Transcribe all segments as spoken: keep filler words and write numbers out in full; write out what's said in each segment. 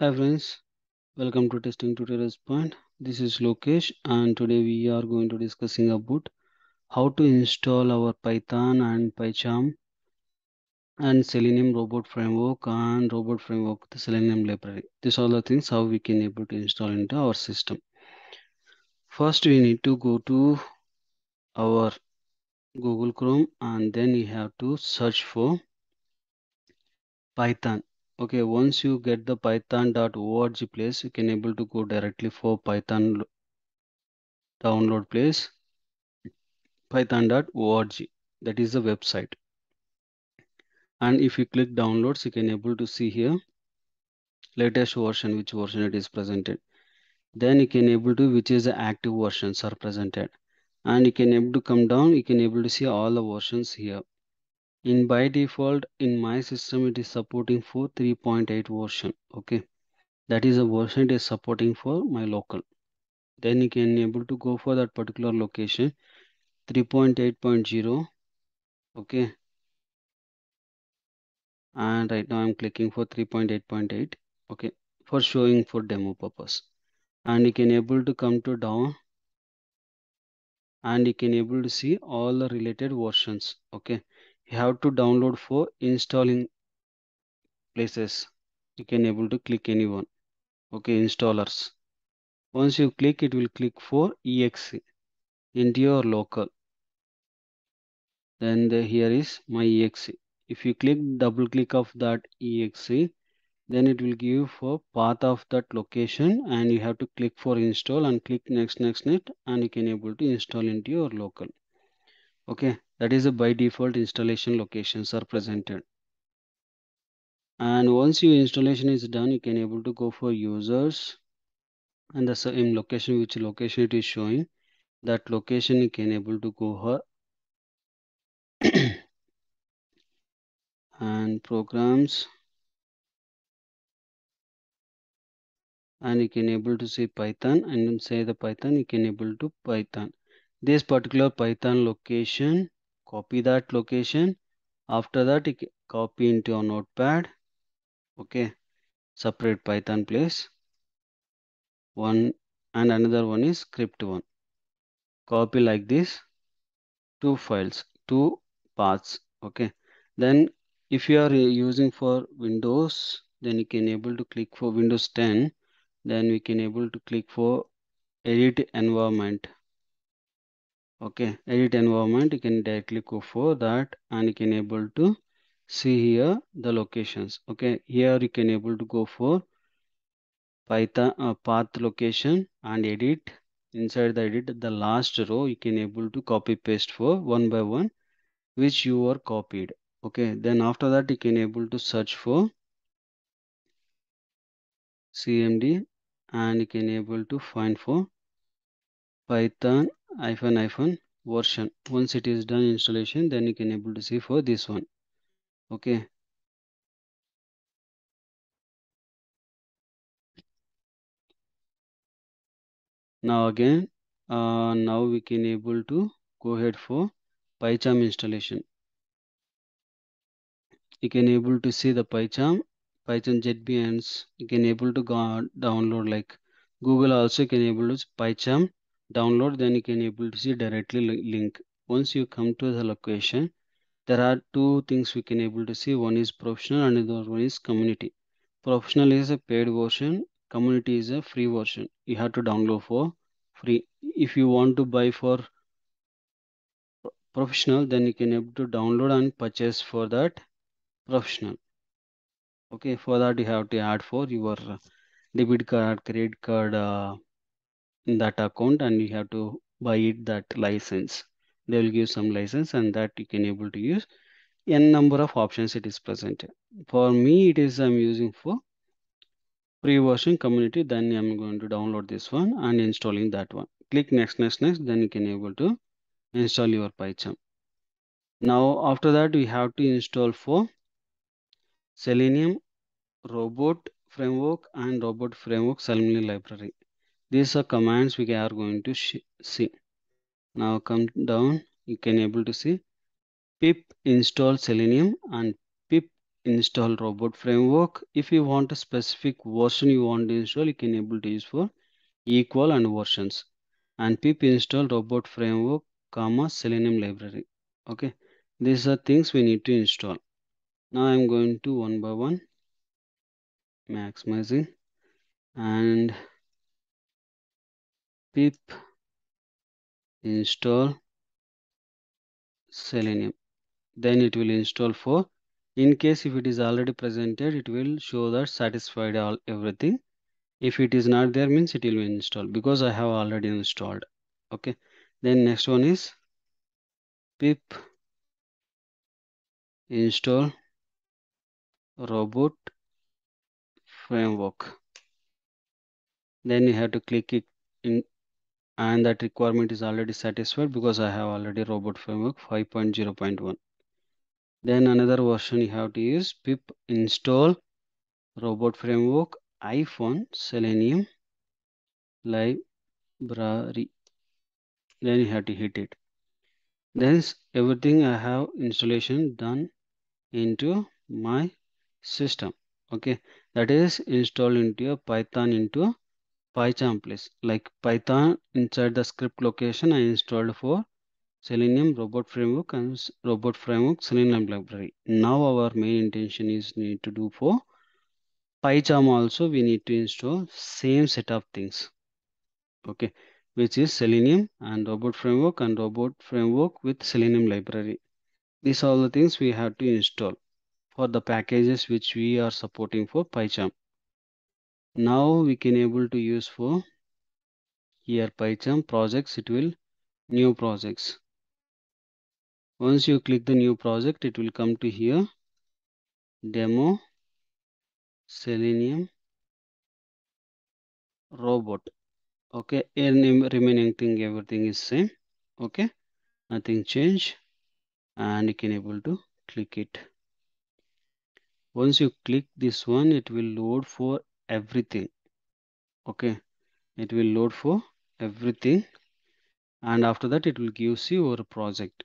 Hi friends, welcome to Testing Tutorials Point. This is Lokesh and today we are going to discussing about how to install our Python and PyCharm and Selenium Robot Framework and Robot Framework the Selenium library. These are the things how we can able to install into our system. First we need to go to our Google Chrome and then you have to search for Python. Okay, once you get the python dot org place, you can able to go directly for Python download place, python dot org. That is the website. And if you click downloads, you can able to see here latest version, which version it is presented. Then you can able to which is the active versions are presented. And you can able to come down, you can able to see all the versions here. In by default, in my system, it is supporting for three point eight version. Okay, that is a version it is supporting for my local. Then you can able to go for that particular location, three point eight point zero. Okay, and right now I'm clicking for three point eight point eight. Okay, for showing for demo purpose. And you can able to come to down, and you can able to see all the related versions. Okay. You have to download for installing places. You can able to click anyone. Okay, installers. Once you click, it will click for E X E, India or local. Then the, here is my E X E. If you click double click of that E X E, then it will give for path of that location and you have to click for install and click next, next, next, and you can able to install into your local. Okay, that is a by default installation locations are presented. And once your installation is done, you can able to go for users and the same location, which location it is showing, that location you can able to go here and programs, and you can able to say Python and then say the Python, you can able to Python. This particular Python location, copy that location. After that, you copy into your notepad. Okay, separate Python place one and another one is script one. Copy like this, two files, two paths. Okay, then if you are using for Windows, then you can able to click for Windows ten. Then we can able to click for edit environment. Okay, edit environment, you can directly go for that and you can able to see here the locations. Okay, here you can able to go for Python uh, path location and edit. Inside the edit, the last row you can able to copy paste for one by one, which you are copied. Okay, then after that you can able to search for C M D and you can able to find for Python iPhone iPhone version. Once it is done installation, then you can able to see for this one. Okay, now again uh, now we can able to go ahead for PyCharm installation. You can able to see the PyCharm, Python JetBrains. You can able to go download like Google also can able to PyCharm download, then you can able to see directly link. Once you come to the location, there are two things we can able to see. One is professional and another one is community. Professional is a paid version, community is a free version. You have to download for free. If you want to buy for professional, then you can able to download and purchase for that professional. Okay, for that you have to add for your debit card, credit card, uh, in that account, and you have to buy it that license. They will give some license and that you can able to use. N number of options it is presented. For me, it is I'm using for free version community. Then I'm going to download this one and installing that one. Click next, next, next. Then you can able to install your PyCharm. Now after that, we have to install for Selenium Robot Framework and Robot Framework Selenium library. These are commands we are going to see. Now come down, you can able to see pip install selenium and pip install Robot Framework. If you want a specific version you want to install, you can able to use for equal and versions. And pip install Robot Framework, comma Selenium library. Okay, these are things we need to install. Now I'm going to one by one maximizing and pip install Selenium. Then it will install for, in case if it is already presented, it will show that satisfied all everything. If it is not there, means it will install because I have already installed. Okay, then next one is pip install Robot Framework. Then you have to click it in, and that requirement is already satisfied because I have already Robot Framework five point zero point one. Then another version you have to use pip install Robot Framework iPhone Selenium library. Then you have to hit it. Then everything I have installation done into my system. Okay, that is installed into your Python into a PyCharm place. Like Python inside the script location I installed for Selenium Robot Framework and Robot Framework Selenium library. Now our main intention is need to do for PyCharm also. We need to install same set of things. Okay, which is Selenium and Robot Framework and Robot Framework with Selenium library. These are all the things we have to install for the packages which we are supporting for PyCharm. Now we can able to use for here PyCharm projects. It will new projects. Once you click the new project, it will come to here demo Selenium Robot. Okay, and remaining thing everything is same. Okay, nothing change, and you can able to click it. Once you click this one, it will load for everything. Okay, it will load for everything, and after that it will give you your project.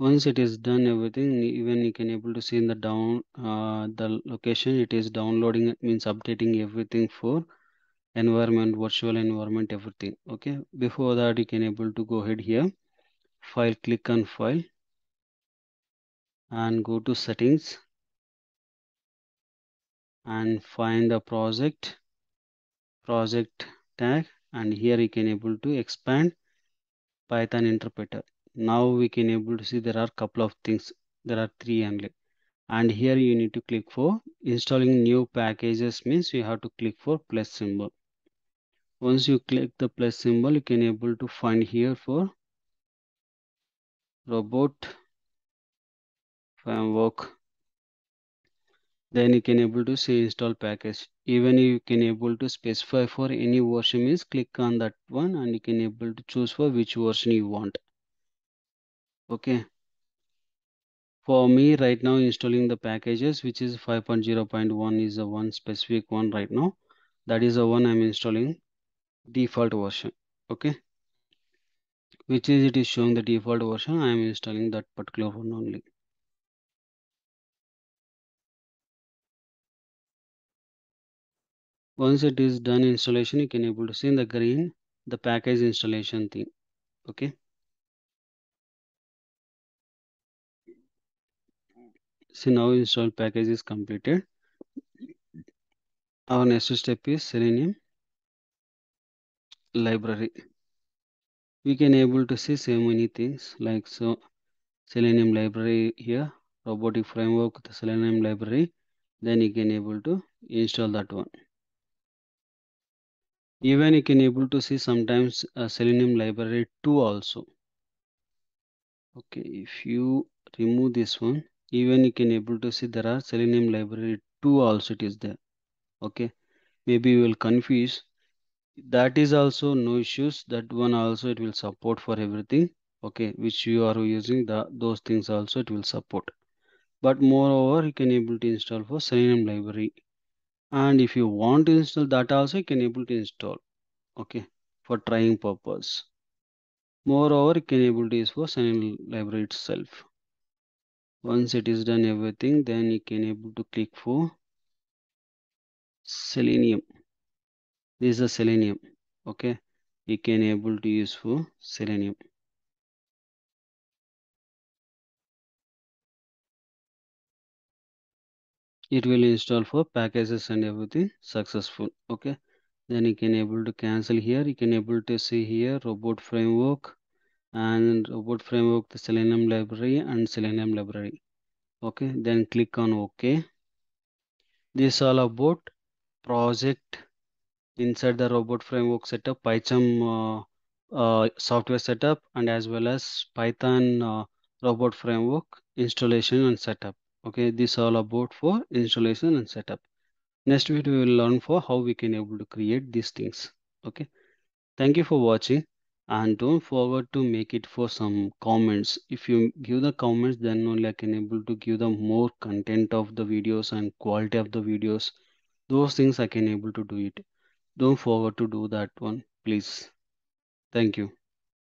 Once it is done everything, even you can able to see in the down uh, the location it is downloading. It means updating everything for environment, virtual environment, everything. Okay, before that you can able to go ahead here file, click on file and go to settings and find the project project tag, and here you can able to expand Python interpreter. Now we can able to see there are couple of things, there are three only, and here you need to click for installing new packages. Means you have to click for plus symbol. Once you click the plus symbol, you can able to find here for Robot Framework. Then you can able to say install package. Even you can able to specify for any version, means click on that one and you can able to choose for which version you want. Okay, for me right now installing the packages which is five point zero point one is the one specific one right now. That is the one I'm installing default version. Okay, which is it is showing the default version. I am installing that particular one only. Once it is done installation, you can able to see in the green the package installation thing. Okay, so now install package is completed. Our next step is Selenium library. We can able to see so many things like so Selenium library here, Robotic Framework, the Selenium library. Then you can able to install that one. Even you can able to see sometimes a Selenium library two also. Okay, if you remove this one, even you can able to see there are Selenium library two also it is there. Okay, maybe you will confuse. That is also no issues. That one also it will support for everything. Okay, which you are using the those things also it will support. But moreover, you can able to install for Selenium library And if you want to install that also, you can able to install, okay, for trying purpose. Moreover, you can able to use for sign library itself. Once it is done everything, then you can able to click for Selenium. This is a Selenium, okay. You can able to use for Selenium. It will install for packages and everything successful, okay. Then you can able to cancel here. You can able to see here Robot Framework and Robot Framework, the Selenium library and Selenium library, okay. Then click on OK. This is all about project inside the Robot Framework setup, Python uh, uh, software setup, and as well as Python uh, Robot Framework installation and setup. Okay, this is all about for installation and setup. Next video we will learn for how we can able to create these things. Okay, thank you for watching, and don't forget to make it for some comments. If you give the comments, then only I can able to give them more content of the videos and quality of the videos. Those things I can able to do it. Don't forget to do that one, please. Thank you.